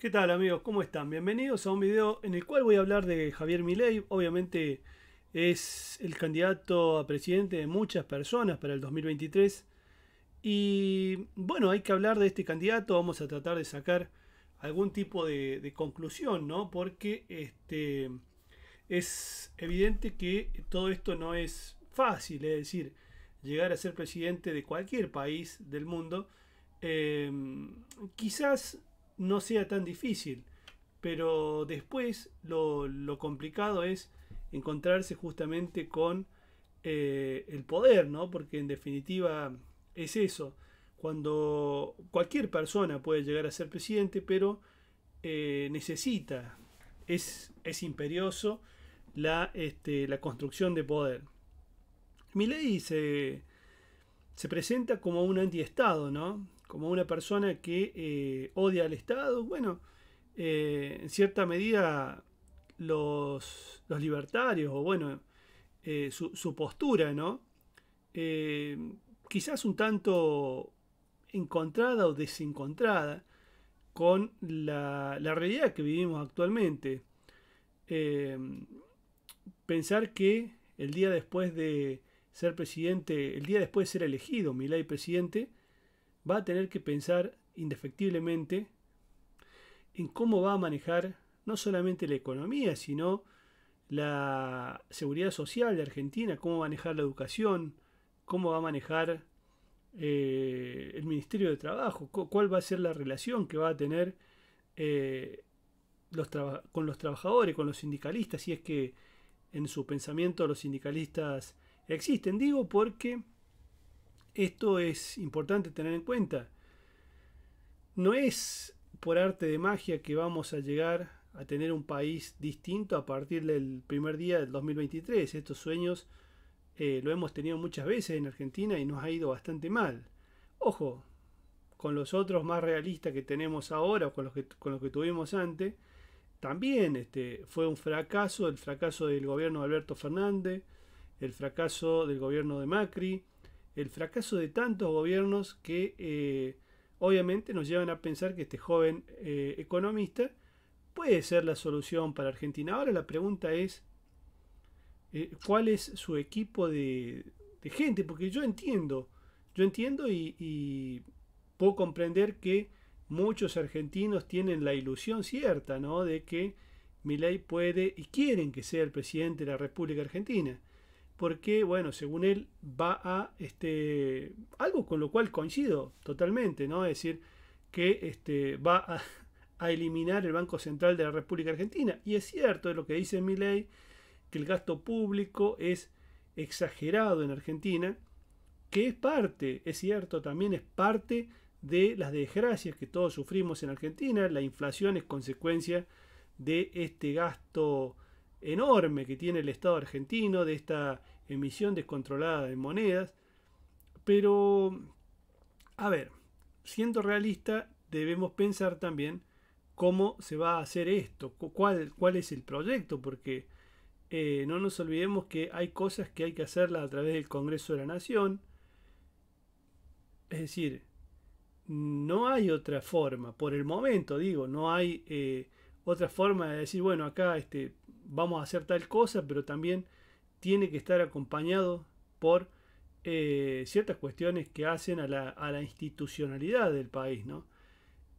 ¿Qué tal, amigos? ¿Cómo están? Bienvenidos a un video en el cual voy a hablar de Javier Milei. Obviamente es el candidato a presidente de muchas personas para el 2023. Y bueno, hay que hablar de este candidato. Vamos a tratar de sacar algún tipo de conclusión, ¿no? Porque es evidente que todo esto no es fácil. Es decir, llegar a ser presidente de cualquier país del mundo, quizás no sea tan difícil, pero después lo complicado es encontrarse justamente con el poder, ¿no? Porque en definitiva es eso, cuando cualquier persona puede llegar a ser presidente, pero necesita, es imperioso la construcción de poder. Milei se presenta como un antiestado, ¿no? Como una persona que odia al Estado. Bueno, en cierta medida los libertarios, o bueno, su postura, ¿no? Quizás un tanto encontrada o desencontrada con la realidad que vivimos actualmente. Pensar que el día después de ser presidente, el día después de ser elegido Milei presidente, va a tener que pensar indefectiblemente en cómo va a manejar no solamente la economía, sino la seguridad social de Argentina, cómo va a manejar la educación, cómo va a manejar el Ministerio de Trabajo, cuál va a ser la relación que va a tener con los trabajadores, con los sindicalistas, si es que en su pensamiento los sindicalistas existen. Digo porque esto es importante tener en cuenta. No es por arte de magia que vamos a llegar a tener un país distinto a partir del primer día del 2023. Estos sueños lo hemos tenido muchas veces en Argentina y nos ha ido bastante mal. Ojo, con los otros más realistas que tenemos ahora o con los que tuvimos antes, también fue un fracaso, el fracaso del gobierno de Alberto Fernández, el fracaso del gobierno de Macri, el fracaso de tantos gobiernos que obviamente nos llevan a pensar que este joven economista puede ser la solución para Argentina. Ahora la pregunta es, ¿cuál es su equipo de gente? Porque yo entiendo y puedo comprender que muchos argentinos tienen la ilusión cierta, ¿no? De que Milei puede y quieren que sea el presidente de la República Argentina. Porque, bueno, según él va a algo con lo cual coincido totalmente, ¿no? Es decir, que va a eliminar el Banco Central de la República Argentina. Y es cierto lo que dice Milei, que el gasto público es exagerado en Argentina, que es cierto, también es parte de las desgracias que todos sufrimos en Argentina. La inflación es consecuencia de este gasto enorme que tiene el Estado argentino, de esta emisión descontrolada de monedas. Pero, a ver, siendo realista, debemos pensar también cómo se va a hacer esto, cuál es el proyecto, porque no nos olvidemos que hay cosas que hay que hacerlas a través del Congreso de la Nación. Es decir, no hay otra forma, por el momento digo, no hay otra forma de decir, bueno, acá vamos a hacer tal cosa, pero también tiene que estar acompañado por ciertas cuestiones que hacen a la institucionalidad del país, ¿no?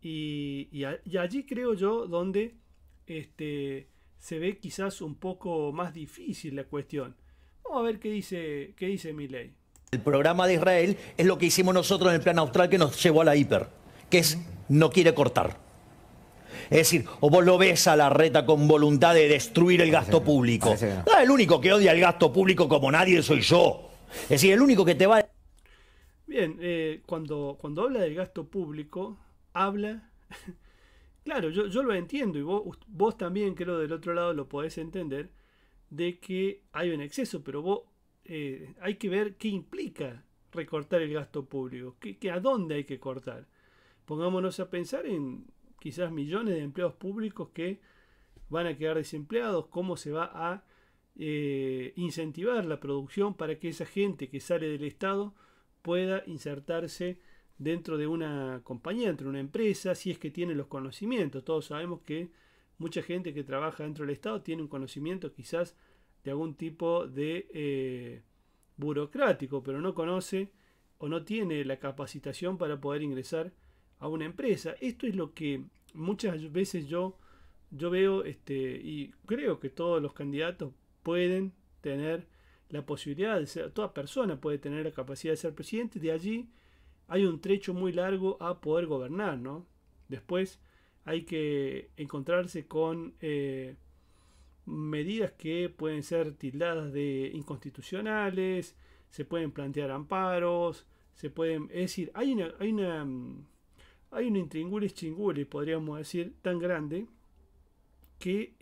Y allí creo yo donde se ve quizás un poco más difícil la cuestión. Vamos a ver qué dice Milei. El programa de Israel es lo que hicimos nosotros en el plan austral que nos llevó a la hiper, que es no quiere cortar. Es decir, o vos lo ves a Larreta con voluntad de destruir el gasto público. Ah, el único que odia el gasto público como nadie soy yo. Es decir, el único que te va... Bien, cuando habla del gasto público, habla... Claro, yo lo entiendo y vos también creo del otro lado lo podés entender, de que hay un exceso, pero hay que ver qué implica recortar el gasto público, a dónde hay que cortar. Pongámonos a pensar en quizás millones de empleados públicos que van a quedar desempleados, cómo se va a incentivar la producción para que esa gente que sale del Estado pueda insertarse dentro de una compañía, dentro de una empresa, si es que tiene los conocimientos. Todos sabemos que mucha gente que trabaja dentro del Estado tiene un conocimiento quizás de algún tipo de burocrático, pero no conoce o no tiene la capacitación para poder ingresar a una empresa. Esto es lo que muchas veces yo veo, y creo que todos los candidatos pueden tener la posibilidad de ser, toda persona puede tener la capacidad de ser presidente. De allí hay un trecho muy largo a poder gobernar, ¿no? Después hay que encontrarse con medidas que pueden ser tildadas de inconstitucionales, se pueden plantear amparos, se pueden... Es decir, hay un intríngulis chingulis, podríamos decir, tan grande que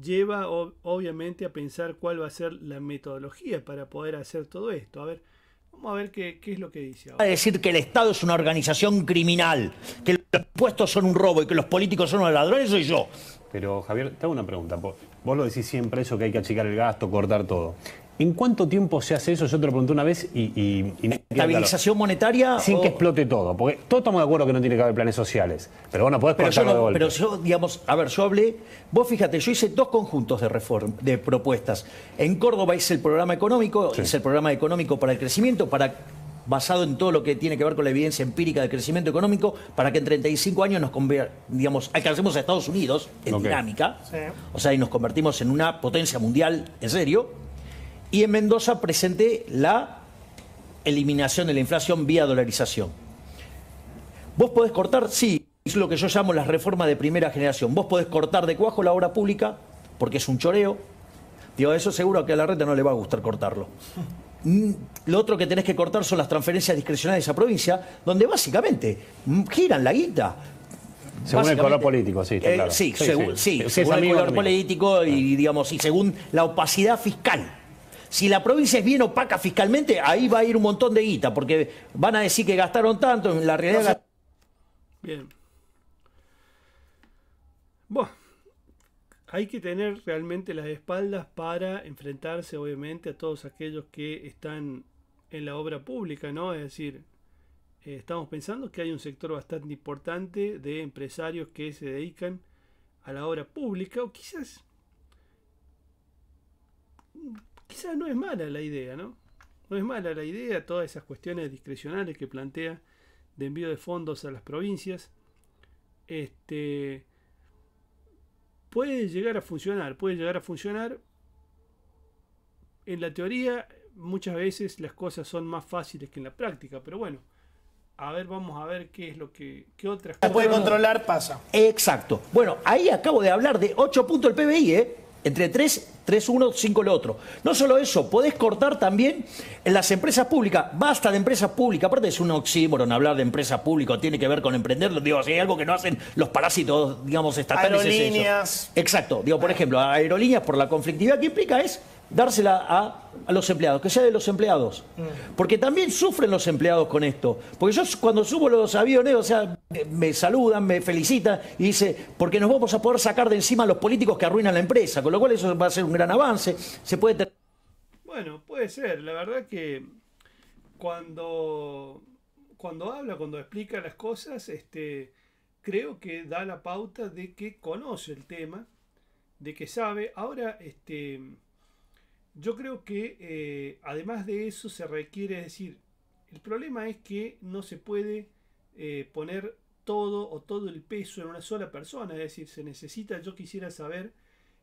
lleva obviamente a pensar cuál va a ser la metodología para poder hacer todo esto. A ver, vamos a ver qué es lo que dice ahora. Va a decir que el Estado es una organización criminal, que los impuestos son un robo y que los políticos son unos ladrones, soy yo. Pero Javier, te hago una pregunta. Vos lo decís siempre eso, que hay que achicar el gasto, cortar todo. ¿En cuánto tiempo se hace eso? Yo te lo pregunté una vez y ¿estabilización monetaria? Sin que explote todo, porque todos estamos de acuerdo que no tiene que haber planes sociales, pero bueno, podés cortarlo de golpe. Pero yo, digamos, a ver, yo hablé, vos fíjate, yo hice dos conjuntos de reforma, de propuestas. En Córdoba hice el programa económico, sí. Hice el programa económico para el crecimiento, basado en todo lo que tiene que ver con la evidencia empírica del crecimiento económico, para que en 35 años nos alcancemos a Estados Unidos en dinámica, sí. O sea, y nos convertimos en una potencia mundial, en serio. Y en Mendoza presenté la eliminación de la inflación vía dolarización. ¿Vos podés cortar? Sí, es lo que yo llamo las reformas de primera generación. Vos podés cortar de cuajo la obra pública, porque es un choreo. Digo, eso seguro que a Larreta no le va a gustar cortarlo. Lo otro que tenés que cortar son las transferencias discrecionales a provincia, donde básicamente giran la guita. Según el color político, sí, claro. Según el color político y según la opacidad fiscal. Si la provincia es bien opaca fiscalmente, ahí va a ir un montón de guita, porque van a decir que gastaron tanto, en la realidad... Bien. Bueno, hay que tener realmente las espaldas para enfrentarse, obviamente, a todos aquellos que están en la obra pública, ¿no? Es decir, estamos pensando que hay un sector bastante importante de empresarios que se dedican a la obra pública, o quizás no es mala la idea, ¿no? No es mala la idea, todas esas cuestiones discrecionales que plantea de envío de fondos a las provincias. Puede llegar a funcionar, En la teoría, muchas veces las cosas son más fáciles que en la práctica, pero bueno, a ver, vamos a ver qué es lo que... Qué otras cosas... Se puede controlar, pasa. Exacto. Bueno, ahí acabo de hablar de 8 puntos del PBI, ¿eh? Entre 3, 1, 5 lo otro. No solo eso, podés cortar también en las empresas públicas. Basta de empresas públicas. Aparte es un oxímoron hablar de empresas públicas. Tiene que ver con emprender. Digo, si hay algo que no hacen los parásitos, digamos, estatales, Aerolíneas. Es eso. Exacto. Digo, por ejemplo, Aerolíneas, por la conflictividad que implica, es dársela a los empleados. Que sea de los empleados. Porque también sufren los empleados con esto. Porque yo cuando subo los aviones, o sea, me saludan, me felicitan y dice, porque nos vamos a poder sacar de encima a los políticos que arruinan la empresa. Con lo cual eso va a ser un gran avance, se puede tener... Bueno, puede ser, la verdad que cuando explica las cosas, creo que da la pauta de que conoce el tema, de que sabe. Ahora, yo creo que además de eso se requiere, es decir, el problema es que no se puede poner todo el peso en una sola persona, es decir, se necesita, yo quisiera saber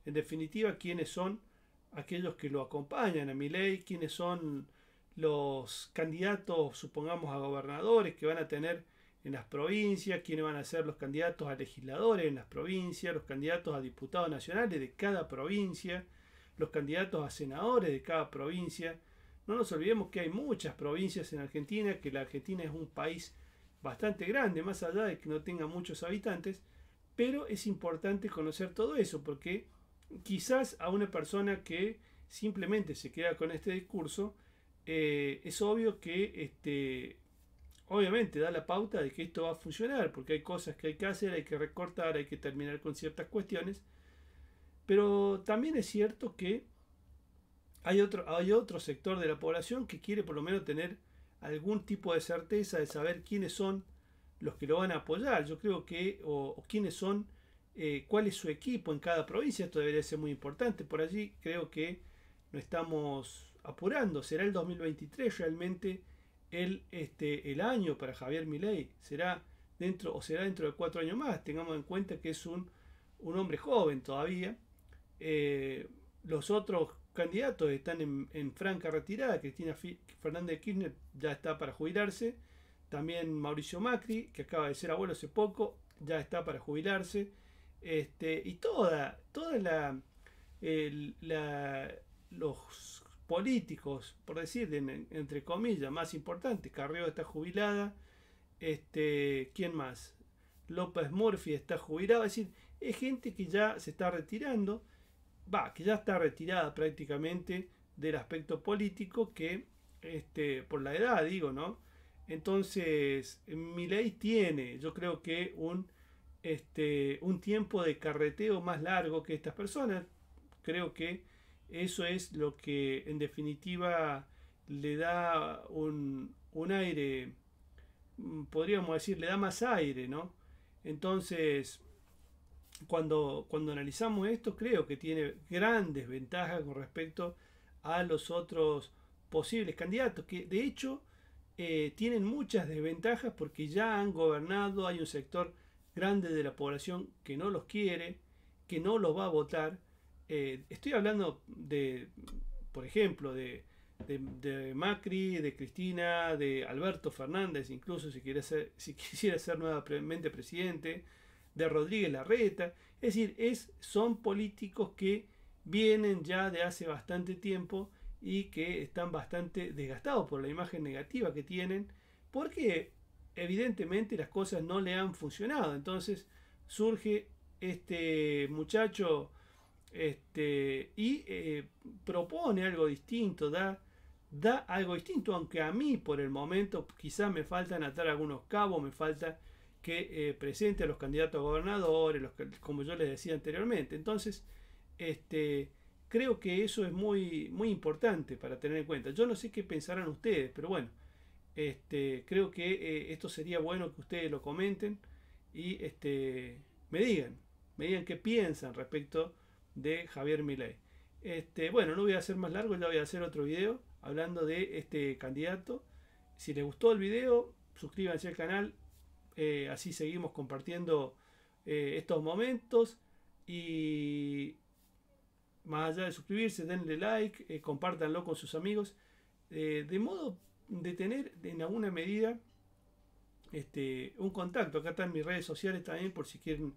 en definitiva quiénes son aquellos que lo acompañan a Milei, quiénes son los candidatos, supongamos, a gobernadores que van a tener en las provincias, quiénes van a ser los candidatos a legisladores en las provincias, los candidatos a diputados nacionales de cada provincia, los candidatos a senadores de cada provincia. No nos olvidemos que hay muchas provincias en Argentina, que la Argentina es un país bastante grande, más allá de que no tenga muchos habitantes, pero es importante conocer todo eso, porque quizás a una persona que simplemente se queda con este discurso, es obvio que obviamente da la pauta de que esto va a funcionar, porque hay cosas que hay que hacer, hay que recortar, hay que terminar con ciertas cuestiones, pero también es cierto que hay otro sector de la población que quiere por lo menos tener algún tipo de certeza de saber quiénes son los que lo van a apoyar. Yo creo que, o quiénes son, cuál es su equipo en cada provincia. Esto debería ser muy importante. Por allí creo que no estamos apurando. Será el 2023 realmente el año para Javier Milei. Será dentro, o será dentro de 4 años más. Tengamos en cuenta que es un hombre joven todavía. Los otros candidatos están en franca retirada. Cristina Fernández Kirchner ya está para jubilarse. También Mauricio Macri, que acaba de ser abuelo hace poco, ya está para jubilarse. Y los políticos, por decir, entre comillas, más importantes. Carrió está jubilada. ¿Quién más? López Murphy está jubilado. Es decir, es gente que ya se está retirando. Que ya está retirada prácticamente del aspecto político, que por la edad, digo, ¿no? Entonces, Milei tiene, yo creo que un tiempo de carreteo más largo que estas personas. Creo que eso es lo que en definitiva le da un aire, podríamos decir, le da más aire, ¿no? Entonces, cuando analizamos esto, creo que tiene grandes ventajas con respecto a los otros posibles candidatos, que de hecho tienen muchas desventajas porque ya han gobernado. Hay un sector grande de la población que no los quiere, que no los va a votar. Estoy hablando por ejemplo, de Macri, de Cristina, de Alberto Fernández, incluso si quisiera ser nuevamente presidente, de Rodríguez Larreta. Es decir, son políticos que vienen ya de hace bastante tiempo y que están bastante desgastados por la imagen negativa que tienen, porque evidentemente las cosas no le han funcionado. Entonces surge este muchacho y propone algo distinto, da algo distinto, aunque a mí por el momento quizás me faltan atar algunos cabos, me falta que presente a los candidatos a gobernadores, como yo les decía anteriormente. Entonces, creo que eso es muy, muy importante para tener en cuenta. Yo no sé qué pensarán ustedes, pero bueno, creo que esto sería bueno que ustedes lo comenten y me digan qué piensan respecto de Javier Milei. Bueno, no voy a hacer más largo, ya voy a hacer otro video hablando de este candidato. Si les gustó el video, suscríbanse al canal. Así seguimos compartiendo estos momentos, y más allá de suscribirse, denle like, compártanlo con sus amigos, de modo de tener en alguna medida un contacto. Acá están mis redes sociales también por si quieren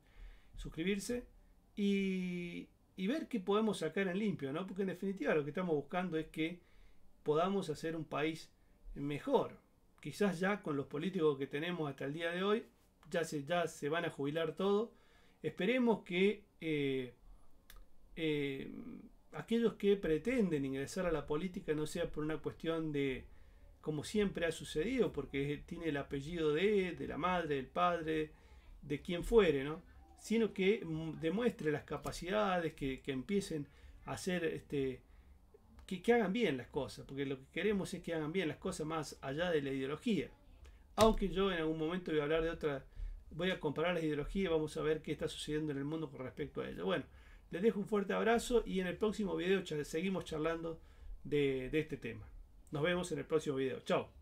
suscribirse y ver qué podemos sacar en limpio, ¿no? Porque en definitiva lo que estamos buscando es que podamos hacer un país mejor. Quizás ya con los políticos que tenemos hasta el día de hoy, ya se van a jubilar todos. Esperemos que aquellos que pretenden ingresar a la política no sea por una cuestión de, como siempre ha sucedido, porque tiene el apellido de la madre, del padre, de quien fuere, ¿no? Sino que demuestre las capacidades, que empiecen a hacer que hagan bien las cosas, porque lo que queremos es que hagan bien las cosas más allá de la ideología. Aunque yo en algún momento voy a hablar de otra, voy a comparar las ideologías y vamos a ver qué está sucediendo en el mundo con respecto a ello. Bueno, les dejo un fuerte abrazo y en el próximo video seguimos charlando de este tema. Nos vemos en el próximo video. Chao.